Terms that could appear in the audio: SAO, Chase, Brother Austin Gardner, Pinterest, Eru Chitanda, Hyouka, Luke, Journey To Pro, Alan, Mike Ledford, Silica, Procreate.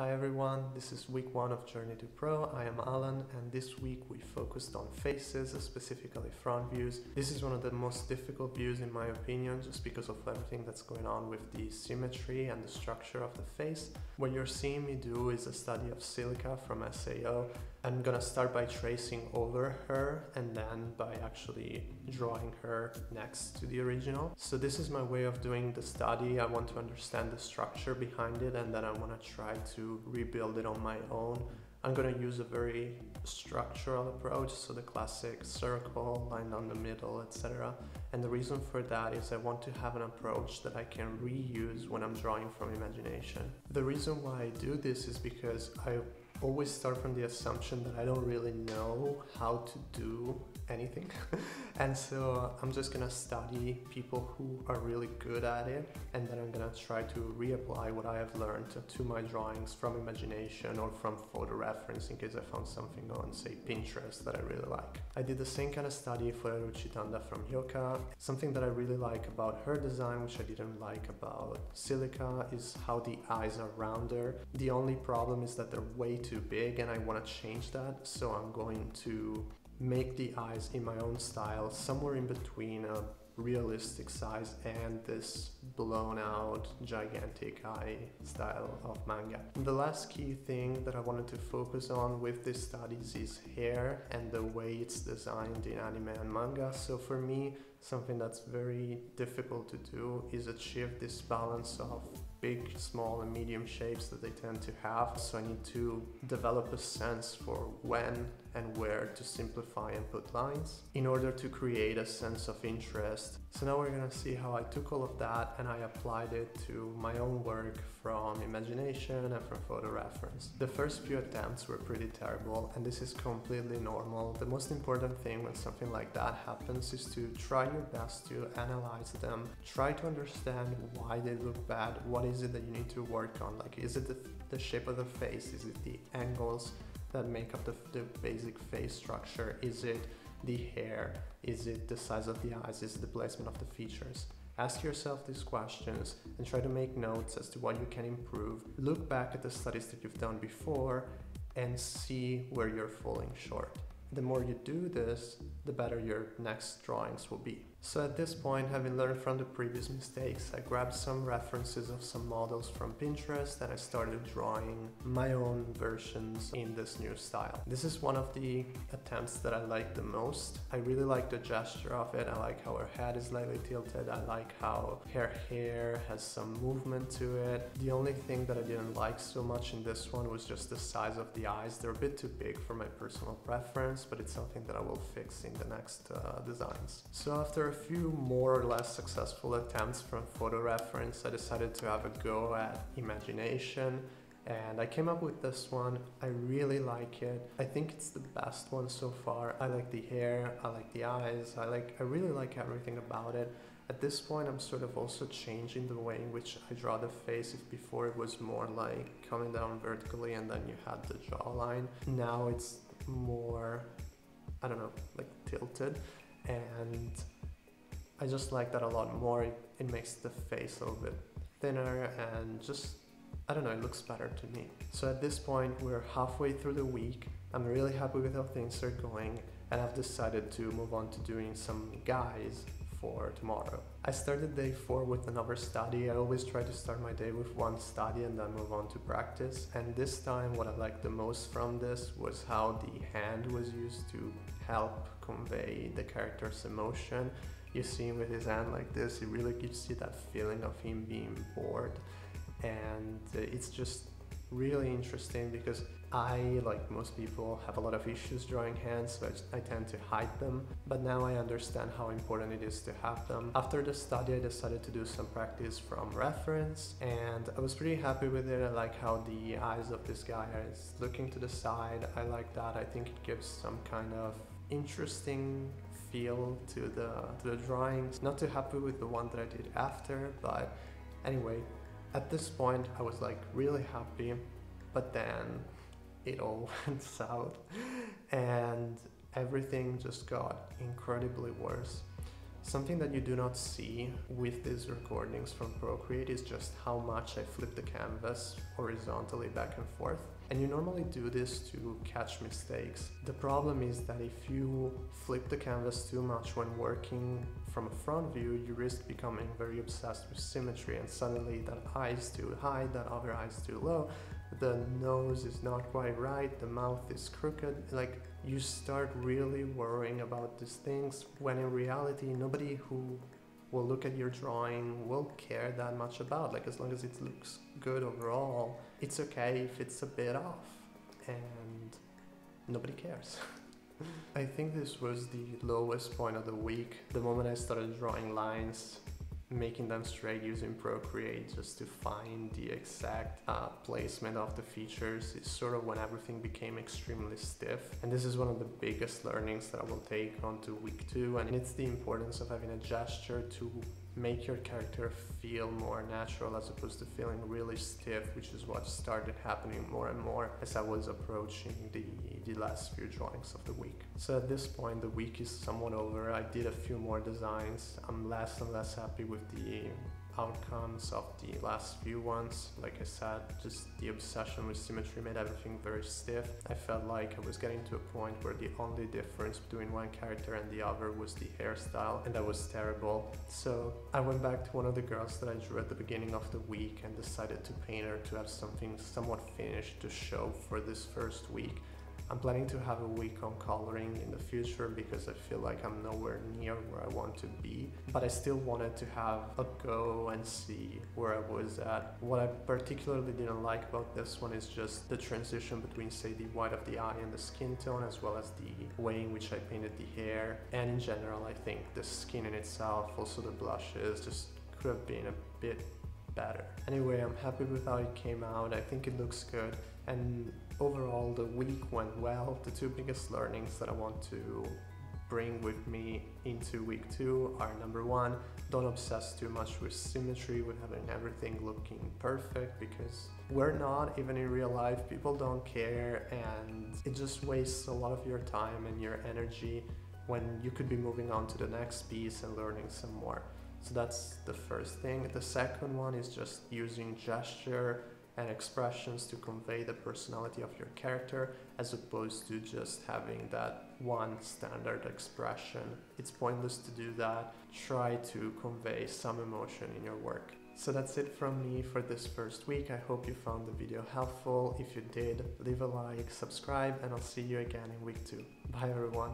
Hi everyone, this is week 1 of Journey to Pro. I am Alan, and this week we focused on faces, specifically front views. This is one of the most difficult views in my opinion, just because of everything that's going on with the symmetry and the structure of the face. What you're seeing me do is a study of Silica from SAO. I'm gonna start by tracing over her and then by actually drawing her next to the original. So this is my way of doing the study. I want to understand the structure behind it, and then I want to try to rebuild it on my own. I'm going to use a very structural approach, so the classic circle, line down the middle, etc. And the reason for that is I want to have an approach that I can reuse when I'm drawing from imagination. The reason why I do this is because I always start from the assumption that I don't really know how to do anything. And so I'm just gonna study people who are really good at it, and then I'm gonna try to reapply what I have learned to my drawings from imagination or from photo reference in case I found something on, say, Pinterest that I really like. I did the same kind of study for Eru Chitanda from Hyouka. Something that I really like about her design, which I didn't like about Silica, is how the eyes are rounder. The only problem is that they're way too big, and I want to change that, so I'm going to make the eyes in my own style somewhere in between a realistic size and this blown out gigantic eye style of manga. The last key thing that I wanted to focus on with these studies is hair and the way it's designed in anime and manga. So for me, something that's very difficult to do is achieve this balance of big, small, and medium shapes that they tend to have. So I need to develop a sense for when and where to simplify and put lines in order to create a sense of interest. So now we're gonna see how I took all of that and I applied it to my own work from imagination and from photo reference. The first few attempts were pretty terrible, and this is completely normal. The most important thing when something like that happens is to try your best to analyze them, try to understand why they look bad, what is it that you need to work on, like is it the shape of the face, is it the angles that make up the basic face structure, is it the hair, is it the size of the eyes, is it the placement of the features. Ask yourself these questions and try to make notes as to what you can improve. Look back at the studies that you've done before and see where you're falling short. The more you do this, the better your next drawings will be. So at this point, having learned from the previous mistakes, I grabbed some references of some models from Pinterest and I started drawing my own versions in this new style. This is one of the attempts that I like the most. I really like the gesture of it. I like how her head is slightly tilted. I like how her hair has some movement to it. The only thing that I didn't like so much in this one was just the size of the eyes. They're a bit too big for my personal preference, but it's something that I will fix in the next designs. So after a few more or less successful attempts from photo reference, I decided to have a go at imagination, and I came up with this one. I really like it. I think it's the best one so far. I like the hair, I like the eyes, I really like everything about it. At this point, I'm sort of also changing the way in which I draw the face. If before it was more like coming down vertically and then you had the jawline, now it's more, I don't know, like tilted, and I just like that a lot more. It makes the face a little bit thinner and just, I don't know, it looks better to me. So at this point, we're halfway through the week. I'm really happy with how things are going, and I've decided to move on to doing some guys for tomorrow. I started day 4 with another study. I always try to start my day with one study and then move on to practice. And this time what I liked the most from this was how the hand was used to help convey the character's emotion. You see him with his hand like this, you see that feeling of him being bored, and it's just really interesting because I, like most people, have a lot of issues drawing hands, so I tend to hide them, but now I understand how important it is to have them. After the study, I decided to do some practice from reference, and I was pretty happy with it. I like how the eyes of this guy is looking to the side. I like that. I think it gives some kind of interesting feel to the drawings. Not too happy with the one that I did after, but anyway, at this point I was like really happy, but then it all went south and everything just got incredibly worse. Something that you do not see with these recordings from Procreate is just how much I flip the canvas horizontally back and forth. And you normally do this to catch mistakes. The problem is that if you flip the canvas too much when working from a front view, you risk becoming very obsessed with symmetry, and suddenly that eye is too high, that other eye is too low, the nose is not quite right, the mouth is crooked. Like, you start really worrying about these things when in reality nobody who will look at your drawing will care that much about. Like, as long as it looks good overall, it's okay if it's a bit off, and nobody cares. I think this was the lowest point of the week, the moment I started drawing lines, making them straight using Procreate just to find the exact placement of the features. It's sort of when everything became extremely stiff. And this is one of the biggest learnings that I will take on to week 2, and it's the importance of having a gesture to make your character feel more natural as opposed to feeling really stiff, which is what started happening more and more as I was approaching the last few drawings of the week. So at this point the week is somewhat over. I did a few more designs. I'm less and less happy with the outcomes of the last few ones. Like I said, just the obsession with symmetry made everything very stiff. I felt like I was getting to a point where the only difference between one character and the other was the hairstyle, and that was terrible. So I went back to one of the girls that I drew at the beginning of the week and decided to paint her to have something somewhat finished to show for this first week. I'm planning to have a week on coloring in the future because I feel like I'm nowhere near where I want to be, but I still wanted to have a go and see where I was at. What I particularly didn't like about this one is just the transition between, say, the white of the eye and the skin tone, as well as the way in which I painted the hair. And in general, I think the skin in itself, also the blushes, just could have been a bit better. Anyway, I'm happy with how it came out. I think it looks good, and overall the week went well. The two biggest learnings that I want to bring with me into week 2 are, number 1, don't obsess too much with symmetry, with having everything looking perfect, because we're not, even in real life, people don't care, and it just wastes a lot of your time and your energy when you could be moving on to the next piece and learning some more. So that's the first thing. The second one is just using gesture and expressions to convey the personality of your character, as opposed to just having that one standard expression. It's pointless to do that. Try to convey some emotion in your work. So that's it from me for this first week. I hope you found the video helpful. If you did, leave a like, subscribe, and I'll see you again in week 2. Bye everyone.